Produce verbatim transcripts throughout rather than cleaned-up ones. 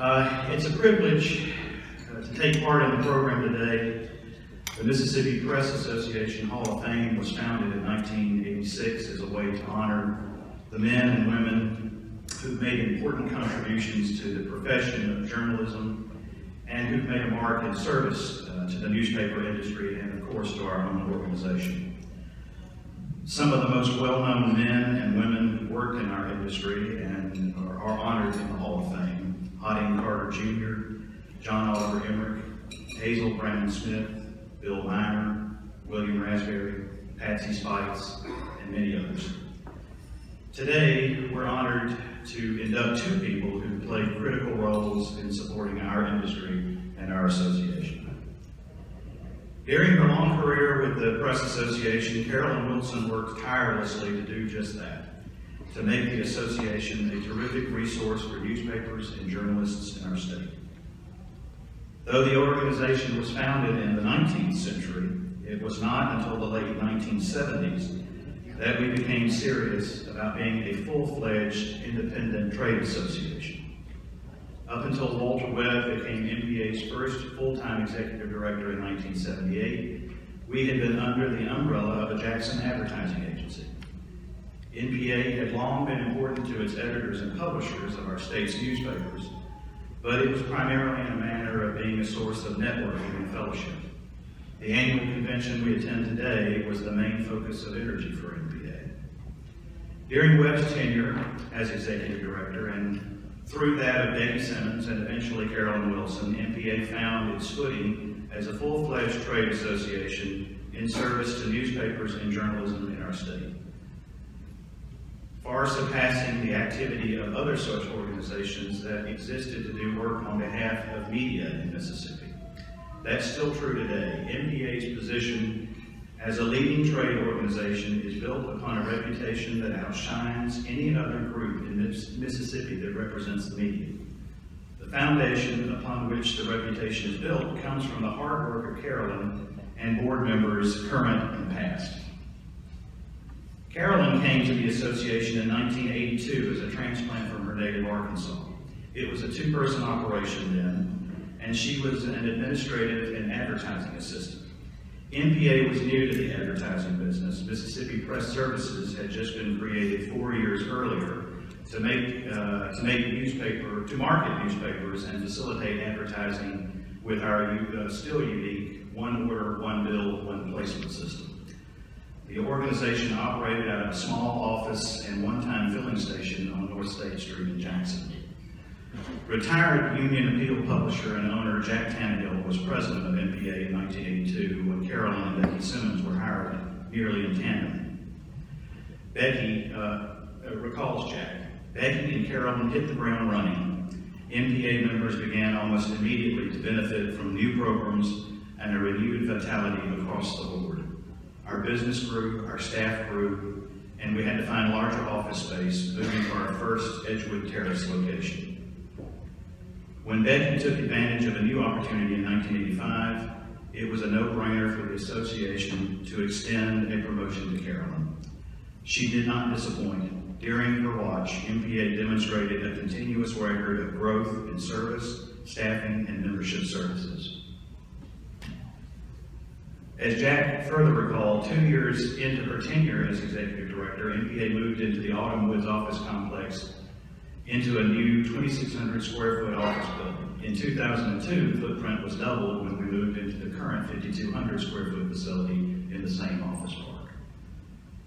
Uh, it's a privilege uh, to take part in the program today. The Mississippi Press Association Hall of Fame was founded in nineteen eighty-six as a way to honor the men and women who've made important contributions to the profession of journalism and who've made a mark in service uh, to the newspaper industry and, of course, to our own organization. Some of the most well-known men and women who work in our industry and are, are honored in the Hall of Fame: Hodding Carter Junior, John Oliver Emmerich, Hazel Brandon-Smith, Bill Miner, William Raspberry, Patsy Spites, and many others. Today, we're honored to induct two people who played critical roles in supporting our industry and our association. During her long career with the Press Association, Carolyn Wilson worked tirelessly to do just that, to make the association a terrific resource for newspapers and journalists in our state. Though the organization was founded in the nineteenth century, it was not until the late nineteen seventies that we became serious about being a full-fledged independent trade association. Up until Walter Webb became M P A's first full-time executive director in nineteen seventy-eight, we had been under the umbrella of a Jackson advertising agency. N P A had long been important to its editors and publishers of our state's newspapers, but it was primarily in a manner of being a source of networking and fellowship. The annual convention we attend today was the main focus of energy for N P A. During Webb's tenure as executive director, and through that of Becky Simmons and eventually Carolyn Wilson, N P A found its footing as a full-fledged trade association in service to newspapers and journalism in our state, far surpassing the activity of other such organizations that existed to do work on behalf of media in Mississippi. That's still true today. N P A's position as a leading trade organization is built upon a reputation that outshines any other group in Mississippi that represents the media. The foundation upon which the reputation is built comes from the hard work of Carolyn and board members, current and past. Carolyn came to the association in nineteen eighty-two as a transplant from her native Arkansas. It was a two-person operation then, and she was an administrative and advertising assistant. N P A was new to the advertising business. Mississippi Press Services had just been created four years earlier to make uh, to make newspaper to market newspapers and facilitate advertising with our uh, still unique one order, one bill, one placement system. The organization operated out of a small office and one-time filling station on North State Street in Jackson. Retired Union Appeal publisher and owner Jack Tannehill was president of N P A in nineteen eighty-two when Carolyn and Becky Simmons were hired nearly in tandem. Becky uh, recalls Jack. Becky and Carolyn hit the ground running. N P A members began almost immediately to benefit from new programs and a renewed vitality across the board. Our business grew, our staff grew, and we had to find larger office space, moving to our first Edgewood Terrace location. When Becky took advantage of a new opportunity in nineteen eighty-five, it was a no-brainer for the association to extend a promotion to Carolyn. She did not disappoint. During her watch, N P A demonstrated a continuous record of growth in service, staffing, and membership services. As Jack further recalled, two years into her tenure as executive director, N P A moved into the Autumn Woods office complex into a new twenty-six hundred square foot office building. In two thousand two, the footprint was doubled when we moved into the current fifty-two hundred square foot facility in the same office park.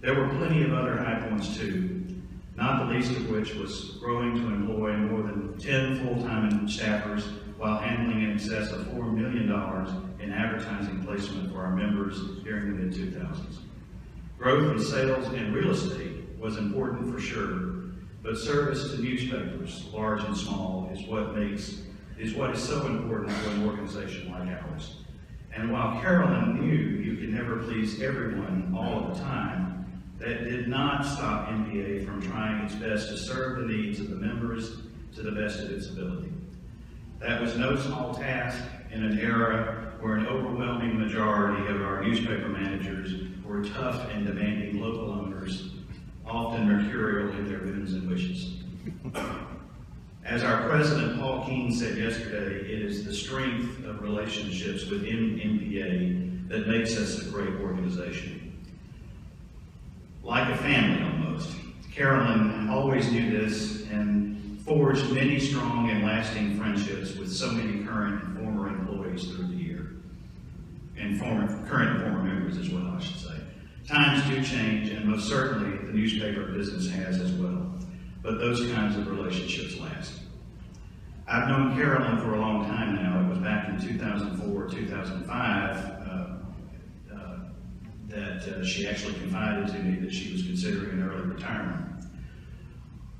There were plenty of other high points too, not the least of which was growing to employ more than ten full-time staffers while handling in excess of four million dollars in advertising placement for our members during the mid two thousands. Growth in sales and real estate was important for sure, but service to newspapers, large and small, is what makes, is what is so important to an organization like ours. And while Carolyn knew you could never please everyone all of the time, that did not stop N P A from trying its best to serve the needs of the members to the best of its ability. That was no small task in an era where an overwhelming majority of our newspaper managers were tough and demanding local owners, often mercurial in their whims and wishes. As our president, Paul Keane, said yesterday, it is the strength of relationships within N P A that makes us a great organization. Like a family, almost. Carolyn always knew this and forged many strong and lasting friendships with so many current and former employees through the year. And former, current and former members as well, I should say. Times do change, and most certainly the newspaper business has as well. But those kinds of relationships last. I've known Carolyn for a long time now. It was back in two thousand four, two thousand five, uh, uh, that uh, she actually confided to me that she was considering an early retirement.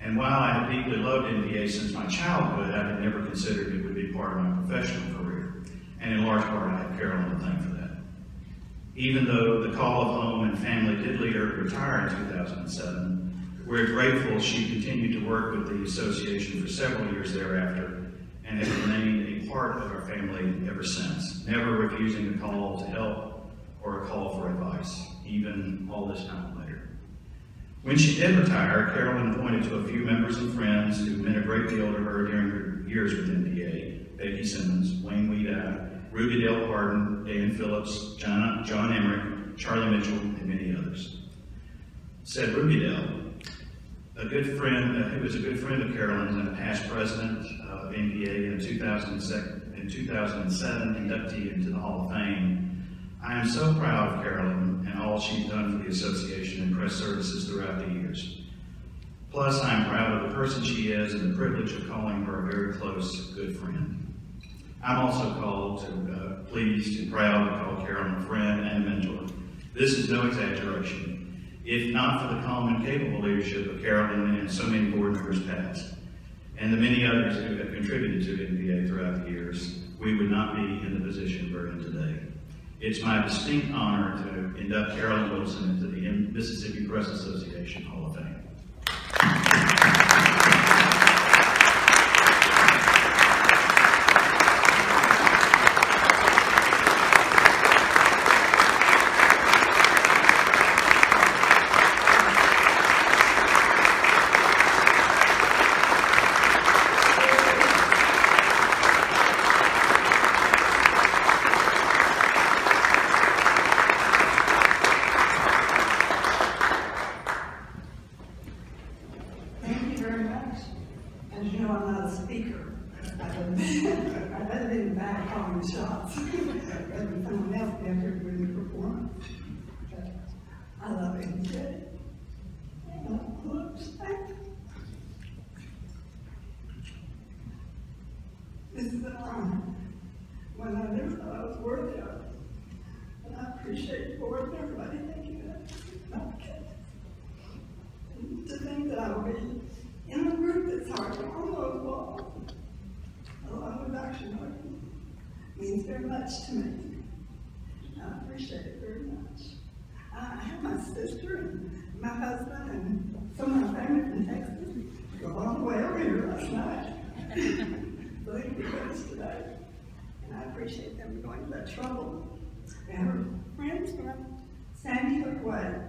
And while I had deeply loved N P A since my childhood, I had never considered it would be part of my professional career. And in large part, I have Carolyn to thank for that. Even though the call of home and family did lead her to retire in two thousand seven, we're grateful she continued to work with the association for several years thereafter and has remained a part of our family ever since, never refusing a call to help or a call for advice, even all this time later. When she did retire, Carolyn pointed to a few members and friends who meant a great deal to her during her years with N P A: Becky Simmons, Wayne Weeda, Ruby Dale Harden, Dan Phillips, John, John Emmerich, Charlie Mitchell, and many others. Said Ruby Dale, a good friend, uh, who was a good friend of Carolyn's and a past president of N P A in two thousand seven, in two thousand seven inductee into the Hall of Fame. I am so proud of Carolyn and all she's done for the association and press services throughout the years. Plus, I am proud of the person she is and the privilege of calling her a very close, good friend. I'm also called to, uh, pleased and proud to call Carolyn a friend and a mentor. This is no exaggeration. If not for the calm and capable leadership of Carolyn and so many board members past, and the many others who have contributed to N P A throughout the years, we would not be in the position we're in today. It's my distinct honor to induct Carolyn Wilson into the Mississippi Press Association Hall of Fame. Sandy LaGuaye,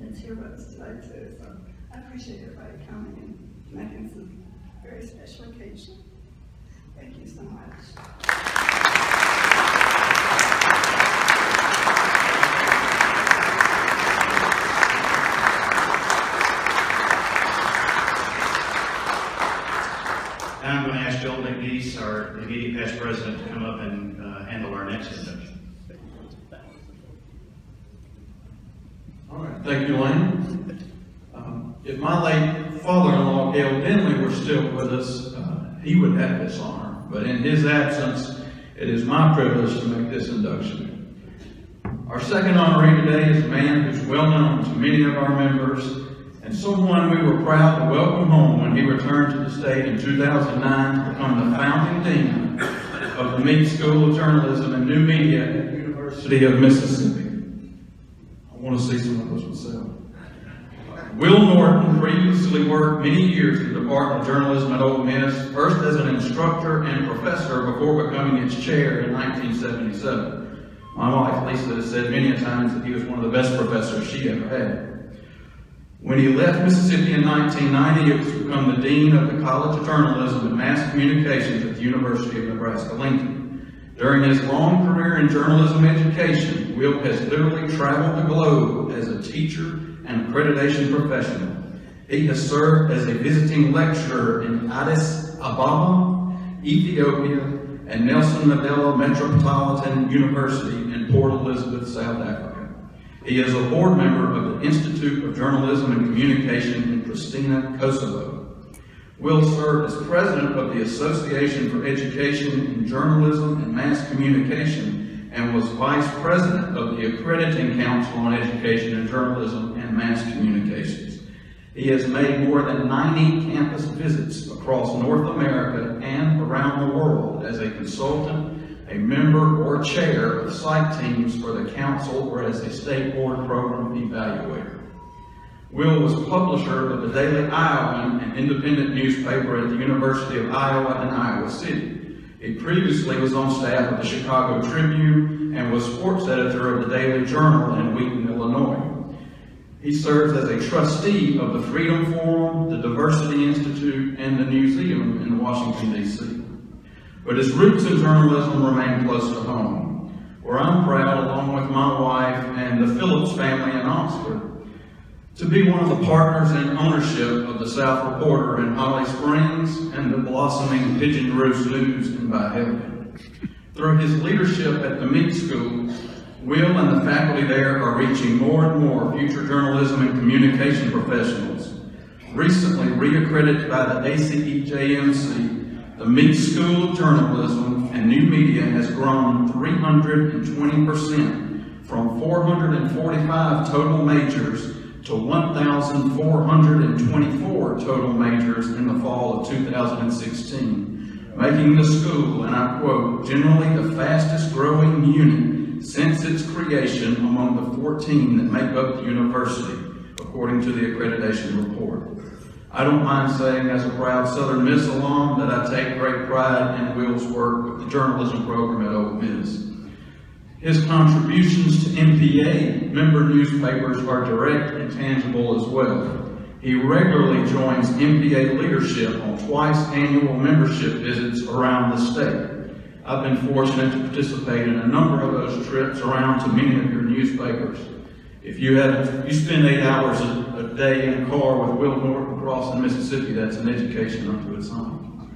that's here with us today too, so I appreciate everybody coming and making some very special occasion. Thank you so much. Now I'm going to ask Joel McNeese, our immediate past president, to come up and uh, handle our next induction. All right, thank you, Lane. Um, if my late father-in-law, Gail Denley, were still with us, uh, he would have this honor. But in his absence, it is my privilege to make this induction. Our second honoree today is a man who's well known to many of our members, and someone we were proud to welcome home when he returned to the state in two thousand nine to become the founding dean of the Meek School of Journalism and New Media at the University of Mississippi. I want to see some of those myself. Will Norton previously worked many years in the Department of Journalism at Ole Miss, first as an instructor and professor before becoming its chair in nineteen seventy-seven. My wife, Lisa, has said many a times that he was one of the best professors she ever had. When he left Mississippi in nineteen ninety, it was to become the Dean of the College of Journalism and Mass Communications at the University of Nebraska-Lincoln. During his long career in journalism education, Will has literally traveled the globe as a teacher and accreditation professional. He has served as a visiting lecturer in Addis Ababa, Ethiopia, and Nelson Mandela Metropolitan University in Port Elizabeth, South Africa. He is a board member of the Institute of Journalism and Communication in Pristina, Kosovo. Will served as president of the Association for Education in Journalism and Mass Communication and was vice president of the Accrediting Council on Education in Journalism and Mass Communications. He has made more than ninety campus visits across North America and around the world as a consultant, a member or chair of site teams for the council, or as a state board program evaluator. Will was publisher of the Daily Iowan, an independent newspaper at the University of Iowa in Iowa City. He previously was on staff of the Chicago Tribune and was sports editor of the Daily Journal in Wheaton, Illinois. He serves as a trustee of the Freedom Forum, the Diversity Institute, and the Museum in Washington, D C But his roots in journalism remain close to home, where I'm proud, along with my wife and the Phillips family in Oxford, to be one of the partners in ownership of the South Reporter in Holly Springs and the blossoming Pigeon Roost News in Byhaven. Through his leadership at the Meek School, Will and the faculty there are reaching more and more future journalism and communication professionals. Recently reaccredited by the A C E J M C, the Meek School of Journalism and New Media has grown three hundred twenty percent from four hundred forty-five total majors to one thousand four hundred twenty-four total majors in the fall of two thousand sixteen, making the school, and I quote, generally the fastest growing unit since its creation among the fourteen that make up the university, according to the accreditation report. I don't mind saying, as a proud Southern Miss alum, that I take great pride in Will's work with the journalism program at Ole Miss. His contributions to M P A member newspapers are direct and tangible as well. He regularly joins M P A leadership on twice annual membership visits around the state. I've been fortunate to participate in a number of those trips around to many of your newspapers. If you have, you spend eight hours a, a day in a car with Will Norton crossing Mississippi, that's an education unto its own.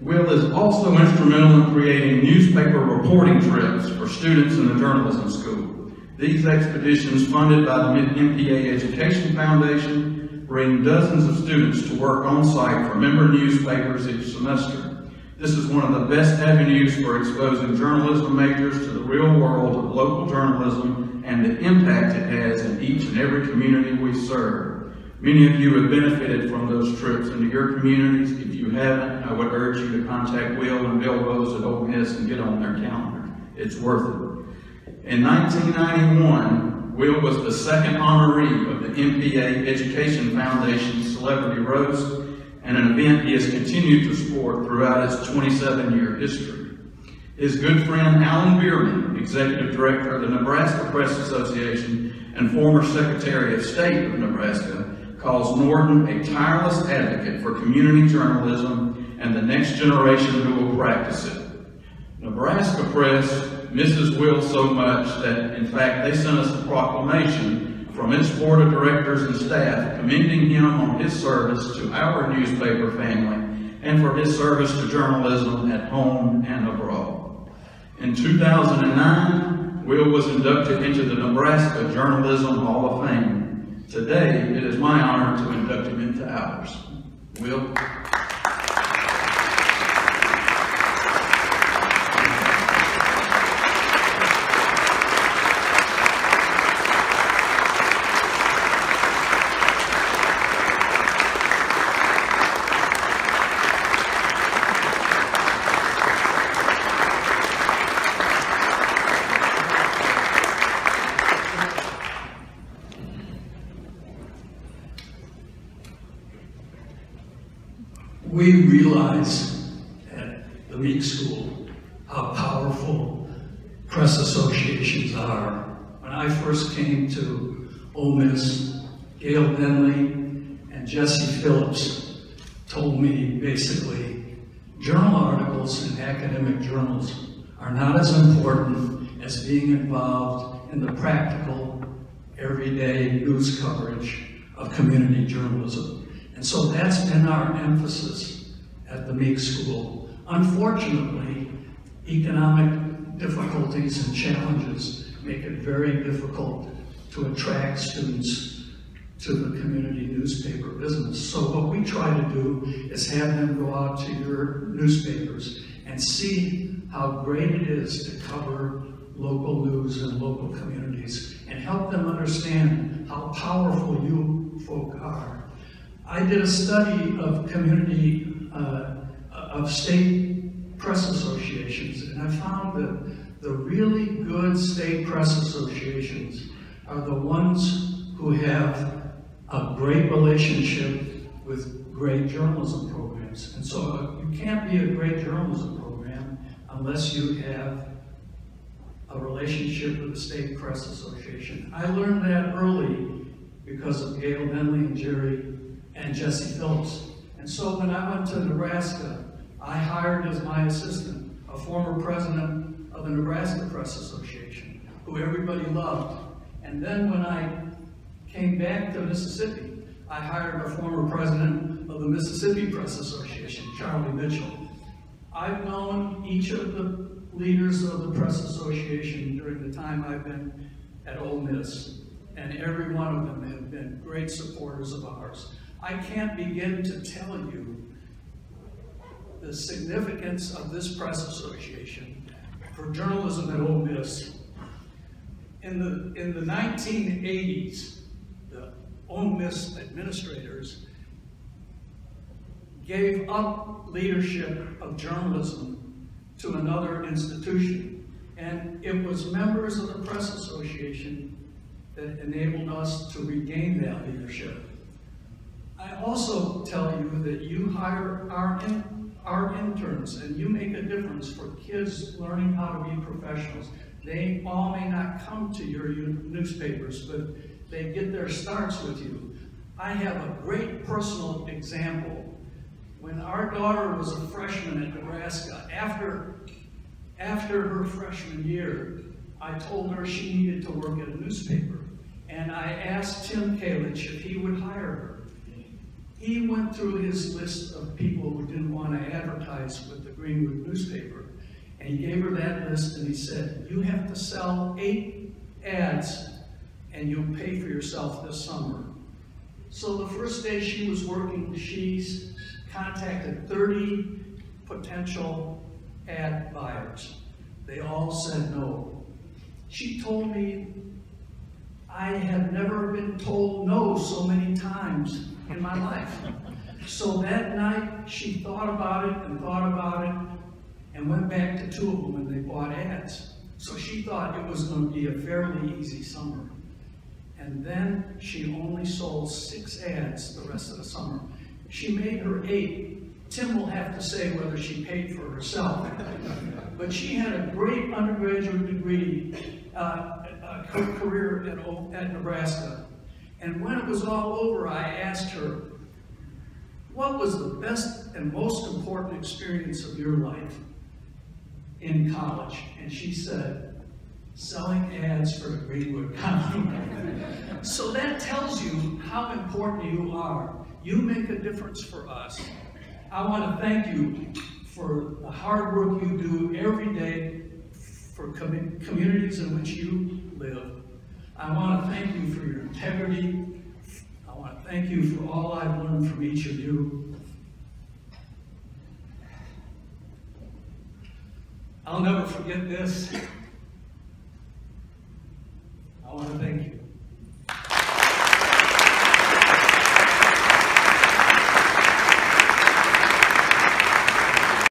Will is also instrumental in creating newspaper reporting trips for students in the journalism school. These expeditions, funded by the M P A Education Foundation, bring dozens of students to work on site for member newspapers each semester. This is one of the best avenues for exposing journalism majors to the real world of local journalism and the impact it has in each and every community we serve. Many of you have benefited from those trips into your communities. If you haven't, I would urge you to contact Will and Bill Rose at Ole Miss and get on their calendar. It's worth it. In nineteen ninety-one, Will was the second honoree of the M P A Education Foundation Celebrity Roast, and an event he has continued to support throughout his twenty-seven year history. His good friend Alan Bierman, Executive Director of the Nebraska Press Association and former Secretary of State of Nebraska, calls Norton a tireless advocate for community journalism and the next generation who will practice it. Nebraska Press misses Will so much that, in fact, they sent us a proclamation from its board of directors and staff, commending him on his service to our newspaper family and for his service to journalism at home and abroad. In two thousand nine, Will was inducted into the Nebraska Journalism Hall of Fame. Today, it is my honor to induct him into ours. Will. Associations are. When I first came to Ole Miss, Gail Denley, and Jesse Phillips told me basically, journal articles in academic journals are not as important as being involved in the practical, everyday news coverage of community journalism. And so that's been our emphasis at the Meek School. Unfortunately, economic difficulties and challenges make it very difficult to attract students to the community newspaper business. So what we try to do is have them go out to your newspapers and see how great it is to cover local news and local communities and help them understand how powerful you folk are. I did a study of community, uh, of state press associations, and I found that the really good state press associations are the ones who have a great relationship with great journalism programs. And so you can't be a great journalism program unless you have a relationship with the State Press Association. I learned that early because of Gail Denley and Jerry and Jesse Phillips. And so when I went to Nebraska, I hired as my assistant a former president of the Nebraska Press Association, who everybody loved. And then when I came back to Mississippi, I hired a former president of the Mississippi Press Association, Charlie Mitchell. I've known each of the leaders of the press association during the time I've been at Ole Miss, and every one of them have been great supporters of ours. I can't begin to tell you the significance of this press association for journalism at Ole Miss. In the, in the nineteen eighties, the Ole Miss administrators gave up leadership of journalism to another institution. And it was members of the Press Association that enabled us to regain that leadership. I also tell you that you hire our, in, our interns and you make a difference for kids learning how to be professionals. They all may not come to your newspapers, but they get their starts with you. I have a great personal example. When our daughter was a freshman at Nebraska, after, after her freshman year, I told her she needed to work at a newspaper. And I asked Tim Kalich if he would hire her. He went through his list of people who didn't want to advertise with the Greenwood newspaper. And he gave her that list and he said, you have to sell eight ads and you'll pay for yourself this summer. So the first day she was working, she's contacted thirty potential ad buyers. They all said no. She told me, I have never been told no so many times in my life. So that night, she thought about it and thought about it and went back to two of them and they bought ads. So she thought it was going to be a fairly easy summer. And then she only sold six ads the rest of the summer. She made her eight. Tim will have to say whether she paid for herself. But she had a great undergraduate degree, uh, a career at, at Nebraska. And when it was all over, I asked her, what was the best and most important experience of your life in college? And she said, selling ads for the Greenwood County. So that tells you how important you are. You make a difference for us. I want to thank you for the hard work you do every day for com communities in which you live. I want to thank you for your integrity. I want to thank you for all I've learned from each of you. I'll never forget this.